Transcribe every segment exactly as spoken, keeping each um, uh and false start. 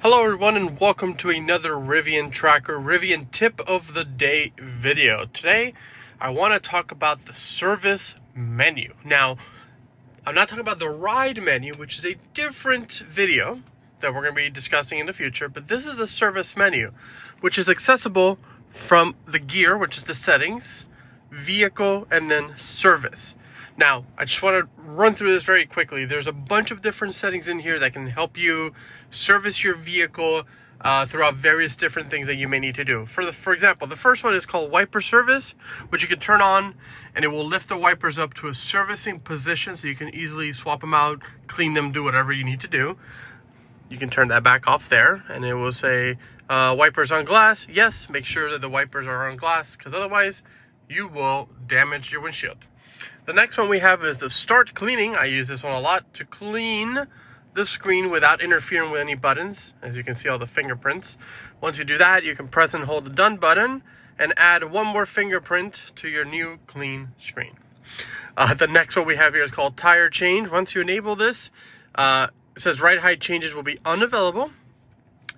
Hello everyone and welcome to another Rivian Tracker Rivian tip of the day video. Today I want to talk about the service menu. Now I'm not talking about the ride menu, which is a different video that we're going to be discussing in the future, but this is a service menu which is accessible from the gear, which is the settings, vehicle, and then service. Now, I just want to run through this very quickly. There's a bunch of different settings in here that can help you service your vehicle uh, throughout various different things that you may need to do. For the, for example, the first one is called wiper service, which you can turn on and it will lift the wipers up to a servicing position so you can easily swap them out, clean them, do whatever you need to do. You can turn that back off there and it will say uh, wipers on glass. Yes, make sure that the wipers are on glass because otherwise you will damage your windshield. The next one we have is the start cleaning. I use this one a lot to clean the screen without interfering with any buttons. As you can see, all the fingerprints. Once you do that, you can press and hold the done button and add one more fingerprint to your new clean screen. Uh, the next one we have here is called tire change. Once you enable this, uh, it says ride height changes will be unavailable.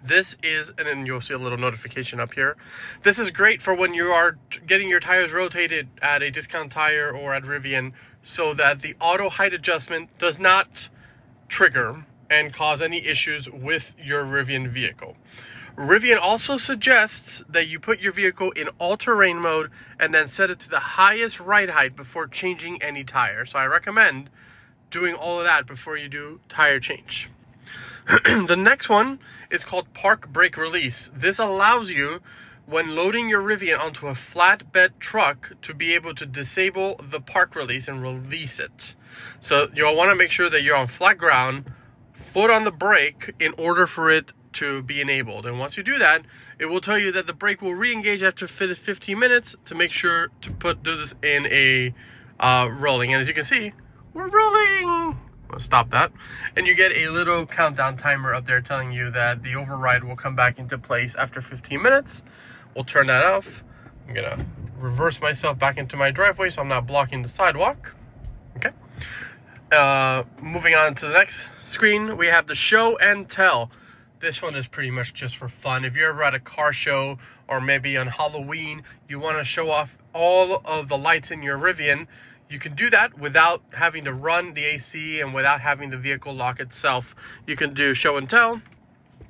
This is, and then you'll see a little notification up here. This is great for when you are getting your tires rotated at a Discount Tire or at Rivian so that the auto height adjustment does not trigger and cause any issues with your Rivian vehicle. Rivian also suggests that you put your vehicle in all-terrain mode and then set it to the highest ride height before changing any tire. So I recommend doing all of that before you do tire change. The next one is called park brake release. This allows you, when loading your Rivian onto a flatbed truck, to be able to disable the park release and release it. So you'll want to make sure that you're on flat ground, foot on the brake, in order for it to be enabled. And once you do that, it will tell you that the brake will re-engage after fifteen minutes to make sure to put do this in a uh, rolling. And as you can see, we're rolling. Stop that, and you get a little countdown timer up there telling you that the override will come back into place after fifteen minutes. We'll turn that off. I'm gonna reverse myself back into my driveway so I'm not blocking the sidewalk. Okay, uh, moving on to the next screen, we have the show and tell. This one is pretty much just for fun. If you're ever at a car show or maybe on Halloween, you want to show off all of the lights in your Rivian, you can do that without having to run the A C and without having the vehicle lock itself. You can do show and tell.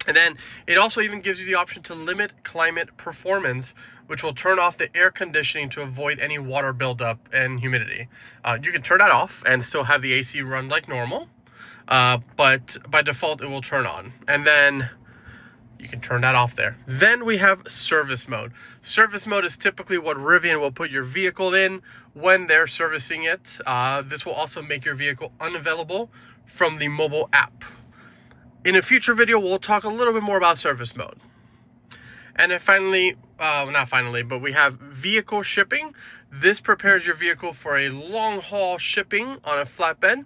And then it also even gives you the option to limit climate performance, which will turn off the air conditioning to avoid any water buildup and humidity. Uh, you can turn that off and still have the A C run like normal, uh, but by default it will turn on. And then you can turn that off there. Then we have service mode. Service mode is typically what Rivian will put your vehicle in when they're servicing it. Uh, this will also make your vehicle unavailable from the mobile app. In a future video, we'll talk a little bit more about service mode. And then finally, uh, not finally, but we have vehicle shipping. This prepares your vehicle for a long haul shipping on a flatbed.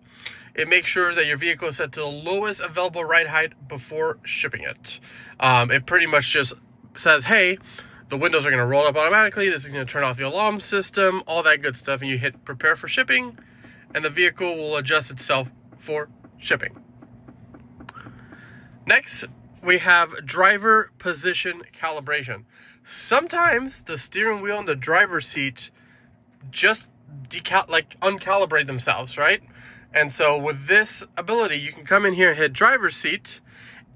It makes sure that your vehicle is set to the lowest available ride height before shipping it. Um, it pretty much just says, hey, the windows are going to roll up automatically. This is going to turn off the alarm system, all that good stuff. And you hit prepare for shipping and the vehicle will adjust itself for shipping. Next, we have driver position calibration. Sometimes the steering wheel and the driver's seat just decal like uncalibrate themselves, right? And so with this ability, you can come in here and hit driver's seat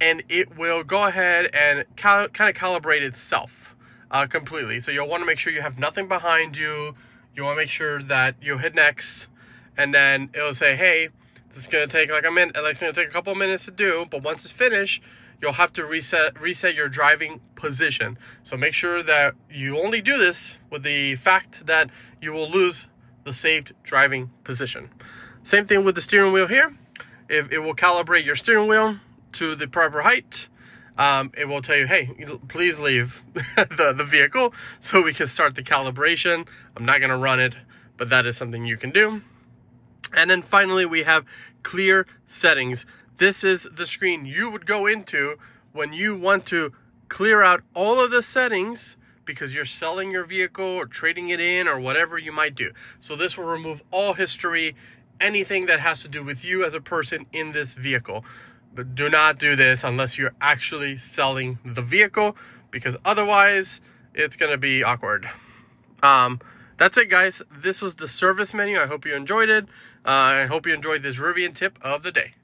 and it will go ahead and cal kind of calibrate itself uh, completely. So you'll want to make sure you have nothing behind you. You want to make sure that you hit next and then it'll say, hey, this is going to take like a minute, like it's going to take a couple of minutes to do, but once it's finished, you'll have to reset reset your driving position. So make sure that you only do this with the fact that you will lose the saved driving position. Same thing with the steering wheel here. If it will calibrate your steering wheel to the proper height, um, it will tell you, hey, please leave the, the vehicle so we can start the calibration. I'm not gonna run it, but that is something you can do. And then finally, we have clear settings. This is the screen you would go into when you want to clear out all of the settings because you're selling your vehicle or trading it in or whatever you might do. So this will remove all history, anything that has to do with you as a person in this vehicle. But do not do this unless you're actually selling the vehicle, because otherwise it's going to be awkward. Um, that's it, guys. This was the service menu. I hope you enjoyed it. Uh, I hope you enjoyed this Rivian tip of the day.